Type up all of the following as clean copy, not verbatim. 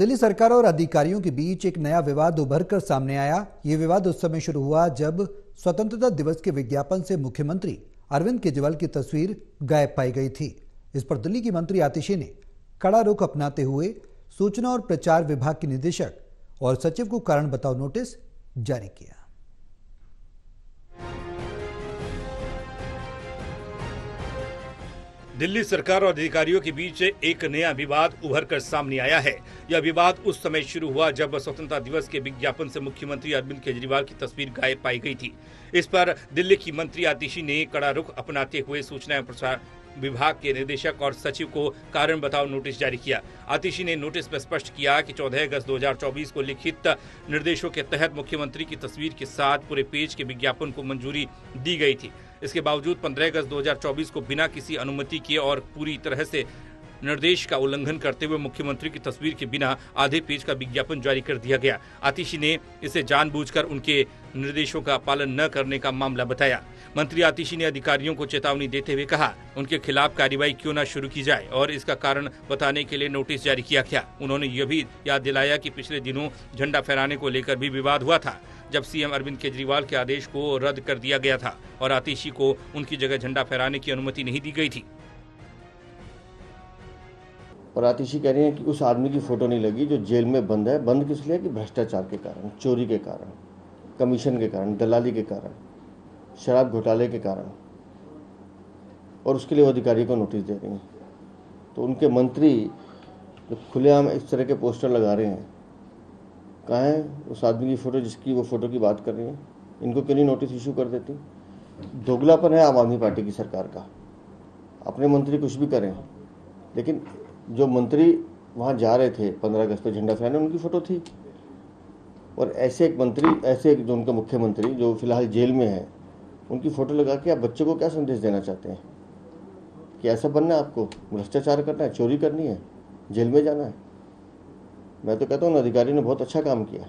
दिल्ली सरकार और अधिकारियों के बीच एक नया विवाद उभर कर सामने आया। ये विवाद उस समय शुरू हुआ जब स्वतंत्रता दिवस के विज्ञापन से मुख्यमंत्री अरविंद केजरीवाल की तस्वीर गायब पाई गई थी। इस पर दिल्ली की मंत्री आतिशी ने कड़ा रुख अपनाते हुए सूचना और प्रचार विभाग के निदेशक और सचिव को कारण बताओ नोटिस जारी किया। दिल्ली सरकार और अधिकारियों के बीच एक नया विवाद उभर कर सामने आया है। यह विवाद उस समय शुरू हुआ जब स्वतंत्रता दिवस के विज्ञापन से मुख्यमंत्री अरविंद केजरीवाल की तस्वीर गायब पाई गई थी। इस पर दिल्ली की मंत्री आतिशी ने कड़ा रुख अपनाते हुए सूचना एवं प्रसार विभाग के निदेशक और सचिव को कारण बताओ नोटिस जारी किया। आतिशी ने नोटिस में स्पष्ट किया कि 14 अगस्त 2024 को लिखित निर्देशों के तहत मुख्यमंत्री की तस्वीर के साथ पूरे पेज के विज्ञापन को मंजूरी दी गई थी। इसके बावजूद 15 अगस्त 2024 को बिना किसी अनुमति के और पूरी तरह से निर्देश का उल्लंघन करते हुए मुख्यमंत्री की तस्वीर के बिना आधे पेज का विज्ञापन जारी कर दिया गया। आतिशी ने इसे जानबूझकर उनके निर्देशों का पालन न करने का मामला बताया। मंत्री आतिशी ने अधिकारियों को चेतावनी देते हुए कहा, उनके खिलाफ कार्रवाई क्यों न शुरू की जाए और इसका कारण बताने के लिए नोटिस जारी किया गया। उन्होंने यह भी याद दिलाया कि पिछले दिनों झंडा फहराने को लेकर भी विवाद हुआ था, जब सीएम अरविंद केजरीवाल के आदेश को रद्द कर दिया गया था और आतिशी को उनकी जगह झंडा फहराने की अनुमति नहीं दी गई थी। और आतिशी कह रहे हैं कि उस आदमी की फोटो नहीं लगी जो जेल में बंद है। बंद किस लिए? कि भ्रष्टाचार के कारण, चोरी के कारण, कमीशन के कारण, दलाली के कारण, शराब घोटाले के कारण, और उसके लिए वो अधिकारी को नोटिस दे रहे हैं। तो उनके मंत्री जब खुलेआम इस तरह के पोस्टर लगा रहे हैं, कहाँ है उस आदमी की फोटो जिसकी वो फोटो की बात कर रही है? इनको क्यों नहीं नोटिस इशू कर देती? दोगलापन है आम आदमी पार्टी की सरकार का। अपने मंत्री कुछ भी करें, लेकिन जो मंत्री वहाँ जा रहे थे 15 अगस्त पर झंडा फहराने, उनकी फोटो थी। और ऐसे एक मंत्री, ऐसे एक जो उनका मुख्यमंत्री जो फिलहाल जेल में है, उनकी फोटो लगा के आप बच्चों को क्या संदेश देना चाहते हैं? कि ऐसा बनना है आपको, भ्रष्टाचार करना है, चोरी करनी है, जेल में जाना है। मैं तो कहता हूँ अधिकारी ने बहुत अच्छा काम किया।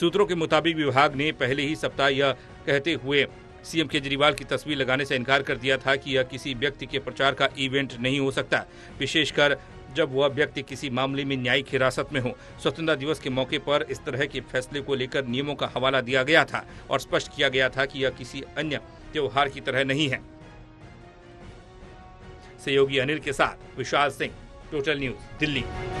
सूत्रों के मुताबिक विभाग ने पहले ही सप्ताह यह कहते हुए सीएम केजरीवाल की तस्वीर लगाने से इनकार कर दिया था कि यह किसी व्यक्ति के प्रचार का इवेंट नहीं हो सकता, विशेषकर जब वह व्यक्ति किसी मामले में न्यायिक हिरासत में हो। स्वतंत्रता दिवस के मौके पर इस तरह के फैसले को लेकर नियमों का हवाला दिया गया था और स्पष्ट किया गया था कि यह किसी अन्य त्योहार की तरह नहीं है। सहयोगी अनिल के साथ विशाल सिंह, टोटल न्यूज, दिल्ली।